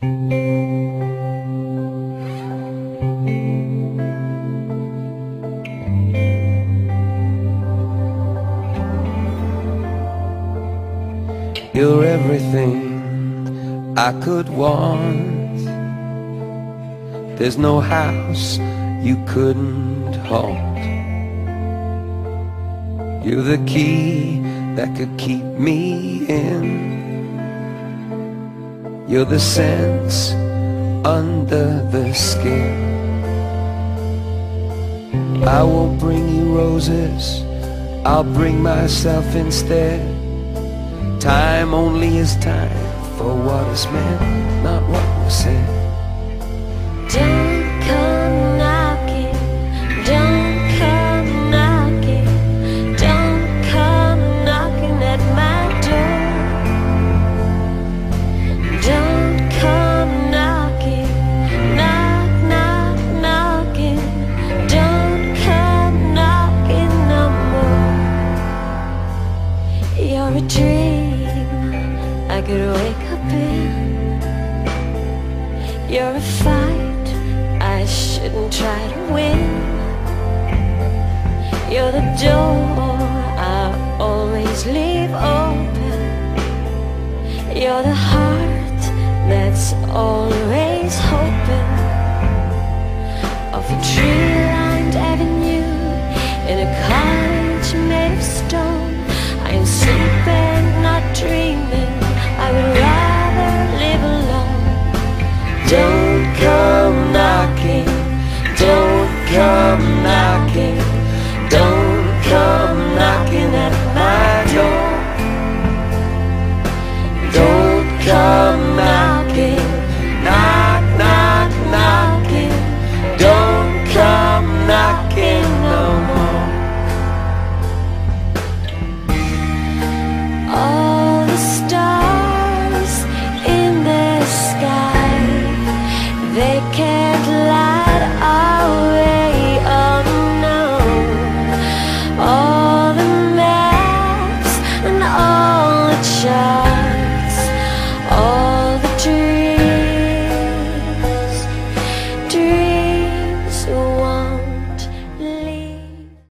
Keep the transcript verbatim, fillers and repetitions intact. You're everything I could want. There's no house you couldn't haunt. You're the key that could keep me in. You're the sense under the skin. I won't bring you roses, I'll bring myself instead. Time only is time for what is meant, not what was said. Don't come knocking, don't come knocking, don't come knocking at my door. Don't come knocking, knock, knock, knocking, don't come knocking no more. You're a dream I could wake up in. You're a fight I shouldn't try to win. You're the door I always leave open. You're the heart that's always hoping. Of a tree-lined avenue in a cottage made of stone, I am sleeping, not dreaming. I would rather live alone. Don't